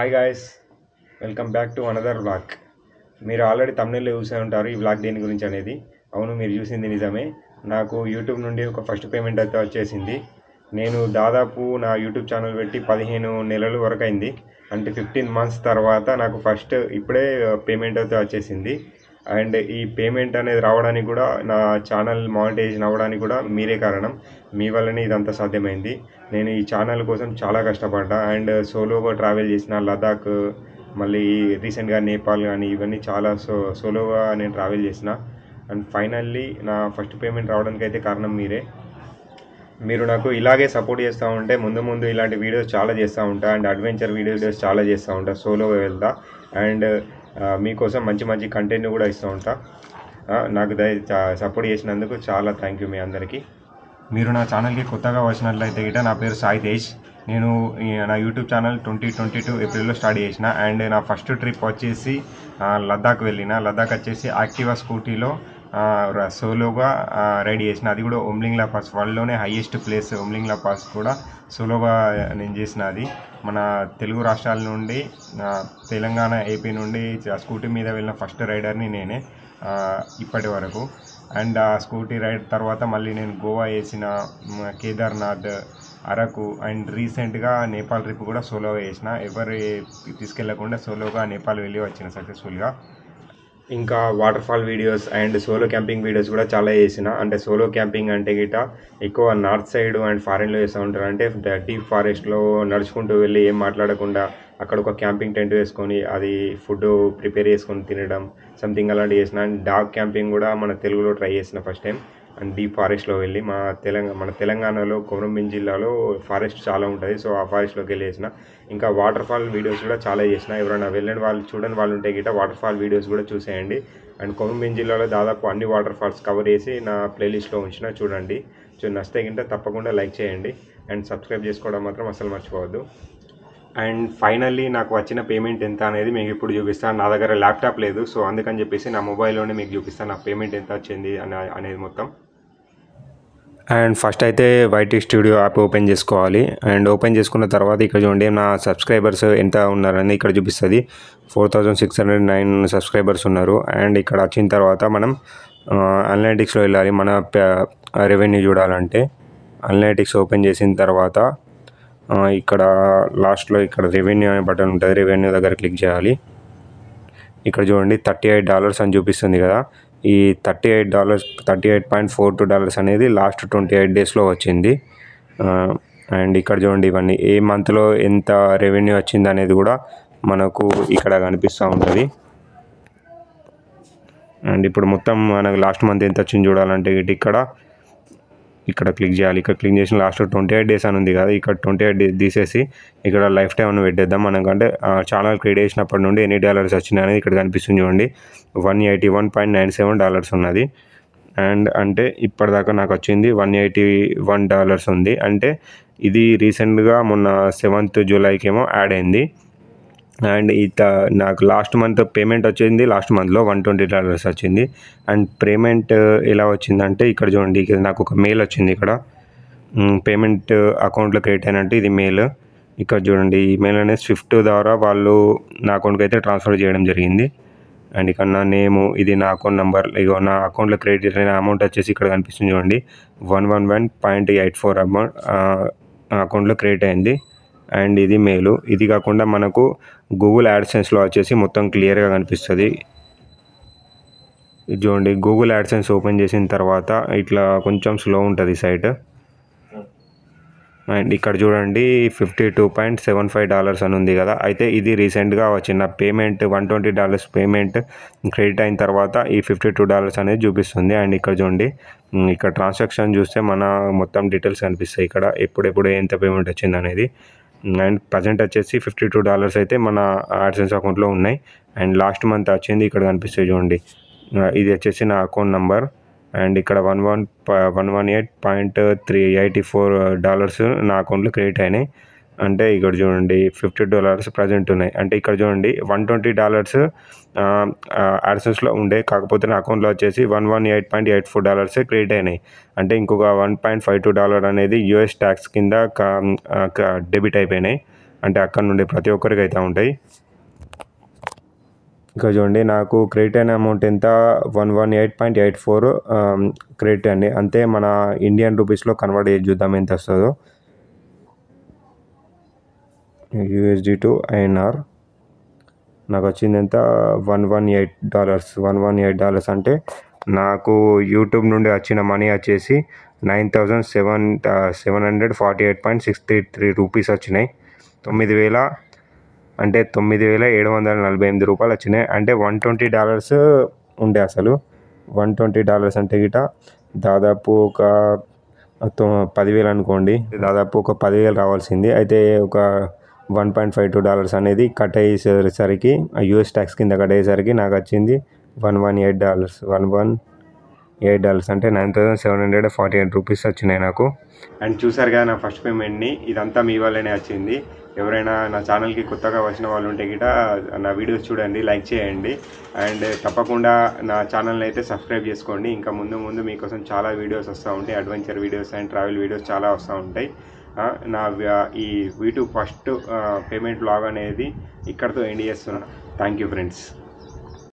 Hi guys, welcome back to another vlog. మీరు already తమ్నెల్లో చూసే ఉంటారు ఈ బ్లాగ్ దేని గురించి అనేది. అవును, మీరు చూసింది నిజమే. నాకు యూట్యూబ్ నుండి ఒక ఫస్ట్ పేమెంట్ అయితే వచ్చేసింది. నేను దాదాపు నా యూట్యూబ్ ఛానల్ పెట్టి 15 నెలలు వరకు అయింది. అంటే 15 months తర్వాత నాకు ఫస్ట్ ఇప్పుడే పేమెంట్ అయితే వచ్చేసింది. అండ్ ఈ పేమెంట్ అనేది రావడానికి కూడా, నా ఛానల్ మానిటైజేషన్ అవ్వడానికి కూడా మీరే కారణం. మీ వల్లనే ఇదంతా సాధ్యమైంది. నేను ఈ ఛానల్ కోసం చాలా కష్టపడ్డా. అండ్ సోలోగా ట్రావెల్ చేసిన లదాఖ్, మళ్ళీ రీసెంట్గా నేపాల్ కానీ ఇవన్నీ చాలా సోలోగా నేను ట్రావెల్ చేసిన. అండ్ ఫైనల్లీ నా ఫస్ట్ పేమెంట్ రావడానికి అయితే కారణం మీరే. మీరు నాకు ఇలాగే సపోర్ట్ చేస్తూ ఉంటే ముందు ఇలాంటి వీడియోస్ చాలా చేస్తూ ఉంటా. అండ్ అడ్వెంచర్ వీడియోస్ చాలా చేస్తూ ఉంటా, సోలోగా వెళ్తా. అండ్ మీకోసం మంచి కంటెంట్ కూడా ఇస్తూ ఉంటా. నాకు సపోర్ట్ చేసినందుకు చాలా థ్యాంక్ యూ మీ అందరికీ. మీరు నా ఛానల్కి కొత్తగా వచ్చినట్లయితే గిట, నా పేరు సాయి తేజ్. నేను నా యూట్యూబ్ ఛానల్ 2022 ఏప్రిల్లో స్టార్ట్ చేసిన. అండ్ నా ఫస్ట్ ట్రిప్ వచ్చేసి లద్దాఖ్ వెళ్ళిన. లద్దాఖ్ వచ్చేసి యాక్టివా స్కూటీలో సోలోగా రైడ్ చేసిన. అది కూడా ఒమ్లింగ్లా పాస్, వరల్డ్లోనే హైయెస్ట్ ప్లేస్ ఒమ్లింగ్లా పాస్ కూడా సోలోగా నేను చేసిన. అది మన తెలుగు రాష్ట్రాల నుండి, తెలంగాణ, ఏపీ నుండి స్కూటీ మీద వెళ్ళిన ఫస్ట్ రైడర్ని నేనే ఇప్పటి వరకు. అండ్ ఆ స్కూటీ రైడ్ తర్వాత మళ్ళీ నేను గోవా వేసిన, కేదార్నాథ్, అరకు, అండ్ రీసెంట్గా నేపాల్ ట్రిప్ కూడా సోలోగా చేసిన. ఎవరు తీసుకెళ్ళకుండా సోలోగా నేపాల్ వెళ్ళి వచ్చిన సక్సెస్ఫుల్గా. ఇంకా waterfall videos and solo camping videos కూడా చాలా చేసిన. అంటే సోలో క్యాంపింగ్ అంటే గిట ఎక్కువ నార్త్ సైడ్ అండ్ ఫారెన్లో చేస్తూ ఉంటారు. అంటే డీప్ ఫారెస్ట్లో నడుచుకుంటూ వెళ్ళి ఏం మాట్లాడకుండా అక్కడ ఒక క్యాంపింగ్ టెంట్ వేసుకొని అది ఫుడ్ ప్రిపేర్ చేసుకొని తినడం, సంథింగ్ అలాంటివి చేసిన. అండ్ డాగ్ క్యాంపింగ్ కూడా మన తెలుగులో ట్రై చేసిన ఫస్ట్ టైం. అండ్ డీప్ ఫారెస్ట్లో వెళ్ళి, మన తెలంగాణలో కొమరంభీం జిల్లాలో ఫారెస్ట్ చాలా ఉంటుంది. సో ఆ ఫారెస్ట్లోకి వెళ్ళి చేసిన. ఇంకా వాటర్ ఫాల్ వీడియోస్ కూడా చాలా చేసిన. ఎవరైనా వెళ్ళని వాళ్ళు, చూడని వాళ్ళు ఉంటే గిట్ట వాటర్ ఫాల్ వీడియోస్ కూడా చూసేయండి. అండ్ కొమరంభీం జిల్లాలో దాదాపు అన్ని వాటర్ ఫాల్స్ కవర్ చేసి నా ప్లేలిస్ట్లో ఉంచినా చూడండి. సో నచ్చితే గిట్ట తప్పకుండా లైక్ చేయండి. అండ్ సబ్స్క్రైబ్ చేసుకోవడం మాత్రం అసలు మర్చిపోవద్దు. అండ్ ఫైనల్లీ నాకు వచ్చిన పేమెంట్ ఎంత అనేది మీకు ఇప్పుడు చూపిస్తాను. నా దగ్గర ల్యాప్టాప్ లేదు, సో అందుకని చెప్పేసి నా మొబైల్లోనే మీకు చూపిస్తాను నా పేమెంట్ ఎంత వచ్చింది అనేది మొత్తం. అండ్ ఫస్ట్ అయితే వైటీ స్టూడియో యాప్ ఓపెన్ చేసుకోవాలి. అండ్ ఓపెన్ చేసుకున్న తర్వాత ఇక్కడ చూడండి నా సబ్స్క్రైబర్స్ ఎంత ఉన్నారని ఇక్కడ చూపిస్తుంది. 4609 సబ్స్క్రైబర్స్ ఉన్నారు. అండ్ ఇక్కడ వచ్చిన తర్వాత మనం అనలైటిక్స్లో వెళ్ళాలి మన రెవెన్యూ చూడాలంటే. అనలైటిక్స్ ఓపెన్ చేసిన తర్వాత ఇక్కడ లాస్ట్లో ఇక్కడ రెవెన్యూ అనే బటన్ ఉంటుంది. రెవెన్యూ దగ్గర క్లిక్ చేయాలి. ఇక్కడ చూడండి $38 అని చూపిస్తుంది కదా. ఈ $38, $38.42 అనేది లాస్ట్ 28 daysలో వచ్చింది. అండ్ ఇక్కడ చూడండి ఇవన్నీ ఏ మంత్లో ఎంత రెవెన్యూ వచ్చింది అనేది కూడా మనకు ఇక్కడ కనిపిస్తూ ఉంటుంది. అండ్ ఇప్పుడు మొత్తం మనకు లాస్ట్ మంత్ ఎంత వచ్చింది చూడాలంటే ఇక్కడ క్లిక్ చేయాలి. ఇక్కడ క్లిక్ చేసిన లాస్ట్ 28 days అని ఉంది కదా. ఇక్కడ 28 days తీసేసి ఇక్కడ లైఫ్ టైం అని పెట్టేద్దాం. మనకంటే ఛానల్ క్రియేట్ చేసినప్పటి నుండి ఎన్ని డాలర్స్ వచ్చినాయి అనేది ఇక్కడ కనిపిస్తుంది చూడండి. $181.97 ఉన్నది. అండ్ అంటే ఇప్పటిదాకా నాకు వచ్చింది $181 ఉంది. అంటే ఇది రీసెంట్గా మొన్న 7th జూలైకి ఏమో యాడ్ అయింది. అండ్ నాకు లాస్ట్ మంత్ పేమెంట్ వచ్చింది, లాస్ట్ మంత్లో $120 వచ్చింది. అండ్ పేమెంట్ ఎలా వచ్చిందంటే ఇక్కడ చూడండి, నాకు ఒక మెయిల్ వచ్చింది. ఇక్కడ పేమెంట్ అకౌంట్లో క్రియేట్ అయినట్టు ఇది మెయిల్. ఇక్కడ చూడండి ఈ మెయిల్ అనేది స్విఫ్ట్ ద్వారా వాళ్ళు నా అకౌంట్కి అయితే ట్రాన్స్ఫర్ చేయడం జరిగింది. అండ్ ఇక్కడ నా నేము, ఇది నా అకౌంట్ నెంబర్. ఇక నా అకౌంట్లో క్రియేట్ చేసిన అమౌంట్ వచ్చేసి ఇక్కడ కనిపిస్తుంది చూడండి, 111.84 అమౌంట్ అకౌంట్లో క్రియేట్ అయింది. అండ్ ఇది మెయిల్. ఇది కాకుండా మనకు గూగుల్ యాడ్సెన్స్లో వచ్చేసి మొత్తం క్లియర్గా కనిపిస్తుంది. చూడండి గూగుల్ యాడ్సెన్స్ ఓపెన్ చేసిన తర్వాత ఇట్లా కొంచెం స్లో ఉంటుంది సైట్. అండ్ ఇక్కడ చూడండి $52.75 అని ఉంది కదా. అయితే ఇది రీసెంట్గా వచ్చిన పేమెంట్, $120 పేమెంట్ క్రెడిట్ అయిన తర్వాత ఈ $52 అనేది చూపిస్తుంది. అండ్ ఇక్కడ చూడండి ఇక్కడ ట్రాన్సాక్షన్ చూస్తే మన మొత్తం డీటెయిల్స్ కనిపిస్తాయి. ఇక్కడ ఎప్పుడెప్పుడు ఎంత పేమెంట్ వచ్చింది అనేది. అండ్ ప్రజెంట్ వచ్చేసి $52 అయితే మన యాడ్సెన్స్ అకౌంట్లో ఉన్నాయి. అండ్ లాస్ట్ మంత్ వచ్చింది ఇక్కడ కనిపిస్తుంది చూడండి. ఇది వచ్చేసి నా అకౌంట్ నెంబర్. అండ్ ఇక్కడ $118.384 నా అకౌంట్లో క్రెడిట్ అయినాయి. అంటే ఇక్కడ చూడండి $50 ప్రజెంట్ ఉన్నాయి. అంటే ఇక్కడ చూడండి $120 యాడ్సెన్స్లో ఉండే, కాకపోతే నా అకౌంట్లో వచ్చేసి $118.84 క్రెడిట్ అయినాయి. అంటే ఇంకొక $1.52 అనేది US ట్యాక్స్ కింద డెబిట్ అయిపోయినాయి. అంటే అక్కడ నుండి ప్రతి ఒక్కరికి అయితే ఉంటాయి. ఇంకా చూడండి నాకు క్రెడిట్ అయిన అమౌంట్ ఎంత 118.84 క్రెడిట్ అండి. అంతే మన ఇండియన్ రూపీస్లో కన్వర్ట్ చేసి చూద్దాం ఎంత వస్తుందో. USD to INR నాకు వచ్చింది ఎంత $118. $118 అంటే నాకు యూట్యూబ్ నుండి వచ్చిన మనీ వచ్చేసి 9,748.63 రూపీస్ వచ్చినాయి. 9,000 అంటే 9,748 రూపాయలు వచ్చినాయి. అంటే $120 ఉండే. అసలు $120 అంటే గిట దాదాపు ఒక 10,000 అనుకోండి, దాదాపు ఒక 10,000 రావాల్సింది. అయితే ఒక $1.52 అనేది కట్ అయ్యేసరికి US ట్యాక్స్ కింద కట్ అయ్యేసరికి నాకు వచ్చింది $118. $118 అంటే 9,748 రూపీస్ వచ్చినాయి నాకు. అండ్ చూసారు కదా నా ఫస్ట్ పేమెంట్ని, ఇదంతా మీ వల్లనే వచ్చింది. ఎవరైనా నా ఛానల్కి కొత్తగా వచ్చిన వాళ్ళు ఉంటే గిట నా వీడియోస్ చూడండి, లైక్ చేయండి, అండ్ తప్పకుండా నా ఛానల్ని అయితే సబ్స్క్రైబ్ చేసుకోండి. ఇంకా ముందు మీకోసం చాలా వీడియోస్ వస్తూ ఉంటాయి, adventure videos and travel videos చాలా వస్తూ ఉంటాయి. నా ఈ V2 ఫస్ట్ పేమెంట్ బ్లాగ్ అనేది ఇక్కడతో ఎండ్ చేస్తున్నాను. Thank you friends.